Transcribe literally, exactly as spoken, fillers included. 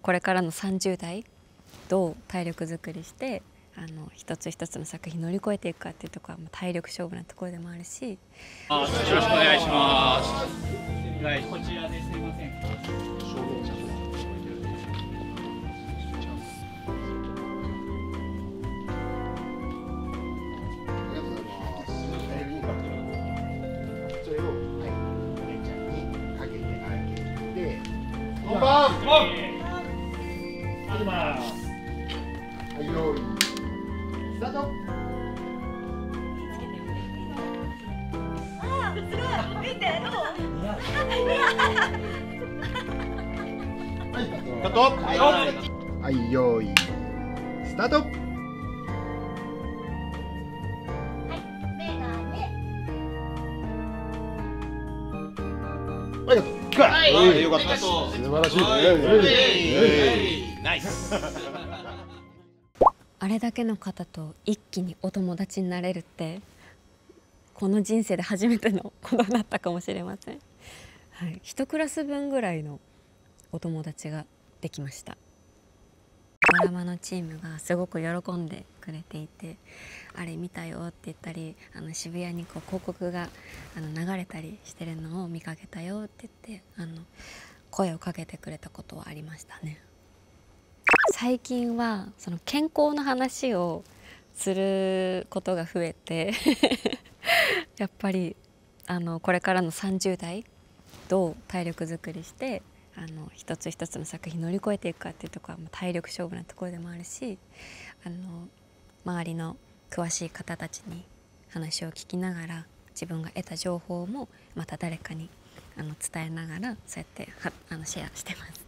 これからのさんじゅう代どう体力づくりしてあの一つ一つの作品乗り越えていくかっていうところはもう体力勝負なところでもあるし、よろしくお願いします。はい、こちらですいません。それをお姉ちゃんにかけてあげて、本番。いきます。はい、用意スタート。ああ、すごい見て、どうはい、用意スタート。はい、メガネ。はい、よかった。素晴らしいね。ナイス。あれだけの方と一気にお友達になれるってこの人生で初めてのことだったかもしれません。はい、一クラス分ぐらいのお友達ができました。ドラマのチームがすごく喜んでくれていて、あれ見たよって言ったり、あの渋谷にこう広告があの流れたりしてるのを見かけたよって言ってあの声をかけてくれたことはありましたね。最近はその健康の話をすることが増えてやっぱりあのこれからのさんじゅう代どう体力づくりしてあの一つ一つの作品乗り越えていくかっていうところはもう体力勝負なところでもあるし、あの周りの詳しい方たちに話を聞きながら自分が得た情報もまた誰かにあの伝えながらそうやってはあのシェアしてます。